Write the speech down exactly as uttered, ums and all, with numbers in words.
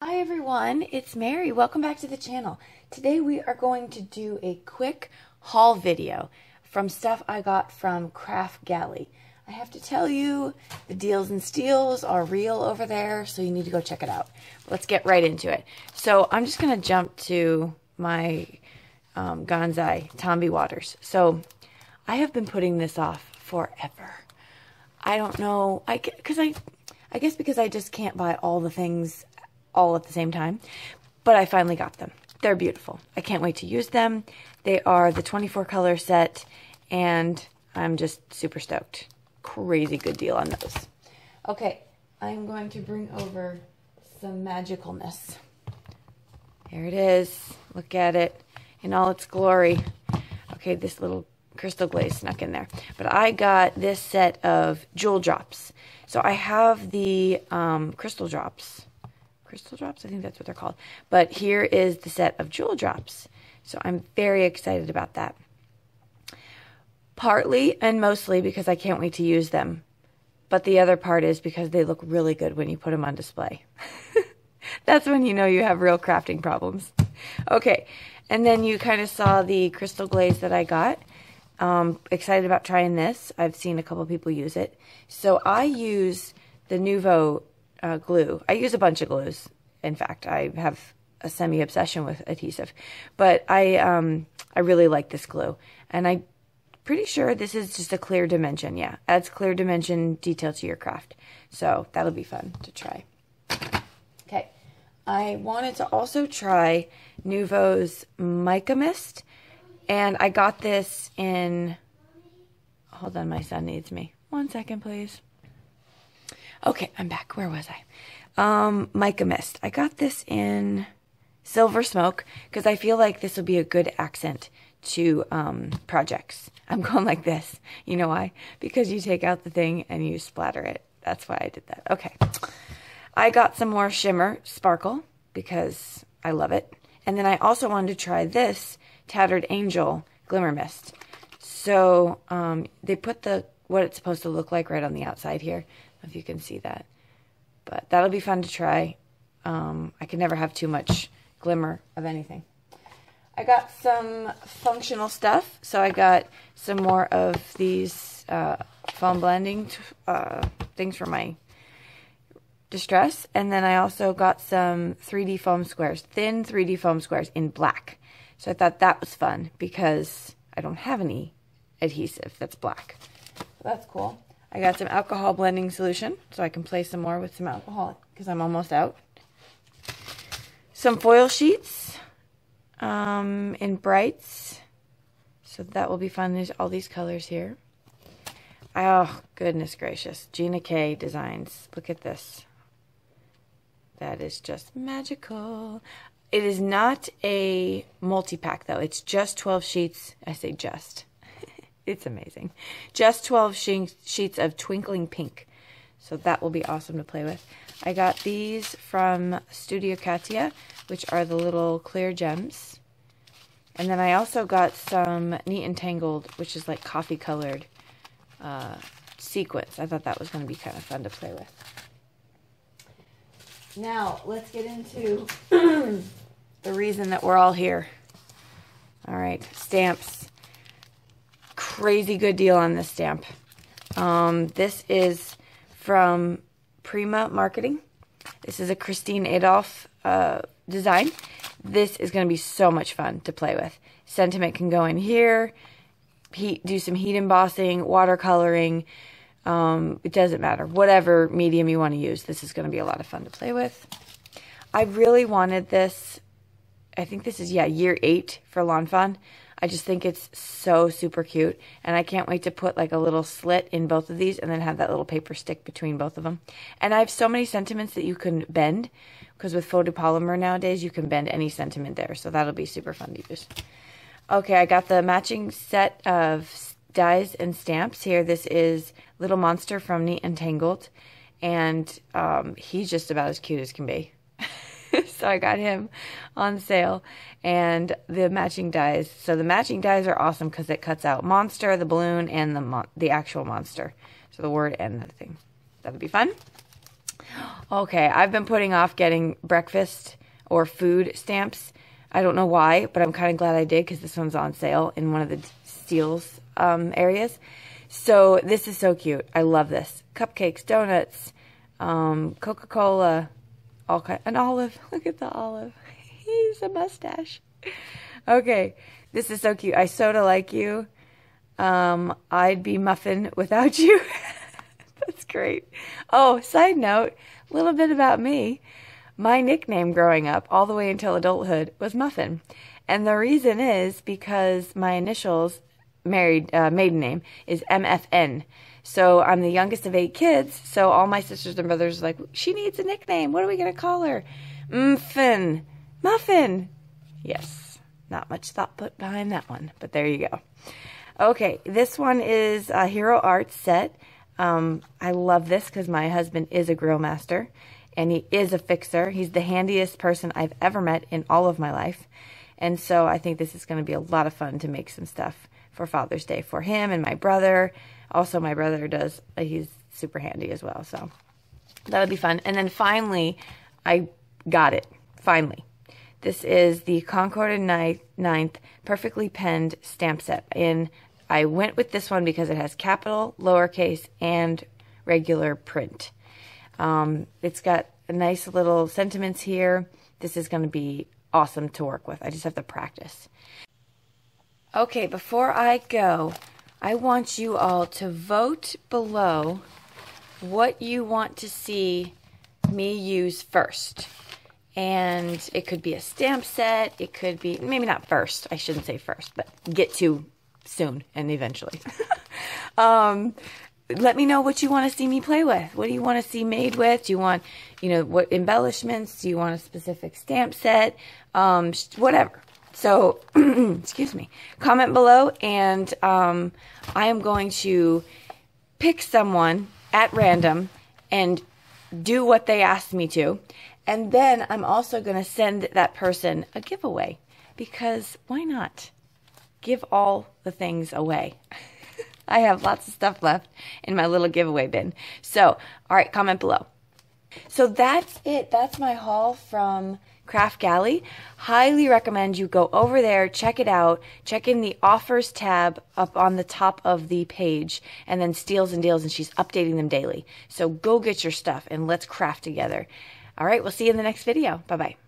Hi everyone, it's Mary. Welcome back to the channel. Today we are going to do a quick haul video from stuff I got from Kraftgali. I have to tell you, the deals and steals are real over there, so you need to go check it out. Let's get right into it. So I'm just going to jump to my um, Gansai Tambi Waters. So I have been putting this off forever. I don't know, I, cause I, I guess because I just can't buy all the things all at the same time, but I finally got them. They're beautiful. I can't wait to use them. They are the twenty-four color set, and I'm just super stoked. Crazy good deal on those. Okay, I'm going to bring over some magicalness. There it is. Look at it in all its glory. Okay, this little crystal glaze snuck in there. But I got this set of jewel drops. So I have the um, crystal drops. Crystal drops, I think that's what they're called. But here is the set of jewel drops. So I'm very excited about that. Partly and mostly because I can't wait to use them. But the other part is because they look really good when you put them on display. That's when you know you have real crafting problems. Okay, and then you kind of saw the crystal glaze that I got. Um, excited about trying this. I've seen a couple people use it. So I use the Nuvo Uh, glue. I use a bunch of glues. In fact, I have a semi-obsession with adhesive, but I um, I really like this glue, and I'm pretty sure this is just a clear dimension. Yeah, adds clear dimension detail to your craft, so that'll be fun to try. Okay, I wanted to also try Nuvo's Mica Mist, and I got this in... Hold on, my son needs me. One second, please. Okay, I'm back. Where was I? Um, Mica Mist. I got this in Silver Smoke because I feel like this will be a good accent to um, projects. I'm going like this. You know why? Because you take out the thing and you splatter it. That's why I did that. Okay. I got some more Shimmer Sparkle because I love it. And then I also wanted to try this Tattered Angel Glimmer Mist. So um, they put the what it's supposed to look like right on the outside here. If you can see that, but that'll be fun to try. Um, I can never have too much glimmer of anything. I got some functional stuff, so I got some more of these uh, foam blending uh, things for my Distress, and then I also got some three D foam squares, thin three D foam squares in black. So I thought that was fun because I don't have any adhesive that's black. So that's cool. I got some alcohol blending solution, so I can play some more with some alcohol because I'm almost out. Some foil sheets um, in brights, so that will be fun. There's all these colors here. Oh, goodness gracious. Gina K Designs. Look at this. That is just magical. It is not a multi-pack, though. It's just twelve sheets. I say just. It's amazing. Just twelve she sheets of twinkling pink. So that will be awesome to play with. I got these from Studio Katia, which are the little clear gems. And then I also got some Neat and Tangled, which is like coffee colored uh, sequins. I thought that was going to be kind of fun to play with. Now, let's get into the reason that we're all here. All right, stamps. Crazy good deal on this stamp. Um, this is from Prima Marketing. This is a Christine Adolph uh, design. This is going to be so much fun to play with. Sentiment can go in here. Heat, do some heat embossing, watercoloring. Um, it doesn't matter. Whatever medium you want to use, this is going to be a lot of fun to play with. I really wanted this. I think this is, yeah, year eight for Lawn Fawn. I just think it's so super cute, and I can't wait to put like a little slit in both of these and then have that little paper stick between both of them. And I have so many sentiments that you can bend, because with photopolymer nowadays you can bend any sentiment there, so that'll be super fun to use. Okay, I got the matching set of dies and stamps here. This is Little Monster from Neat and Tangled, and um, he's just about as cute as can be. So I got him on sale, and the matching dies. So the matching dies are awesome because it cuts out monster, the balloon, and the mon the actual monster. So the word and the thing. That'll be fun. Okay, I've been putting off getting breakfast or food stamps. I don't know why, but I'm kind of glad I did because this one's on sale in one of the steals um, areas. So this is so cute. I love this. Cupcakes, donuts, um, Coca-Cola, all kind, an olive. Look at the olive. He's a mustache. Okay, this is so cute. I soda like you. Um, I'd be muffin without you. That's great. Oh, side note, a little bit about me. My nickname growing up, all the way until adulthood, was Muffin. And the reason is because my initials, married uh, maiden name, is M F N. So I'm the youngest of eight kids, so all my sisters and brothers are like, she needs a nickname. What are we going to call her? Muffin. Muffin. Yes. Not much thought put behind that one, but there you go. Okay, this one is a Hero Arts set. Um, I love this because my husband is a grill master. And he is a fixer. He's the handiest person I've ever met in all of my life. And so I think this is going to be a lot of fun to make some stuff for Father's Day for him and my brother. Also, my brother does, he's super handy as well. So that would be fun. And then finally, I got it. Finally. This is the Concord and Ninth, Ninth Perfectly Penned Stamp Set. And I went with this one because it has capital, lowercase, and regular print. Um, it's got a nice little sentiments here. This is going to be awesome to work with. I just have to practice. Okay, before I go, I want you all to vote below what you want to see me use first. And it could be a stamp set. It could be, maybe not first. I shouldn't say first, but get to soon and eventually. um... Let me know what you want to see me play with. What do you want to see made with? Do you want, you know, what embellishments? Do you want a specific stamp set? Um, whatever. So, excuse me. Comment below, and um, I am going to pick someone at random and do what they asked me to. And then I'm also going to send that person a giveaway because why not? Give all the things away. I have lots of stuff left in my little giveaway bin. So, all right, comment below. So that's it. That's my haul from Kraftgali. Highly recommend you go over there, check it out, check in the offers tab up on the top of the page, and then steals and deals, and she's updating them daily. So go get your stuff, and let's craft together. All right, we'll see you in the next video. Bye-bye.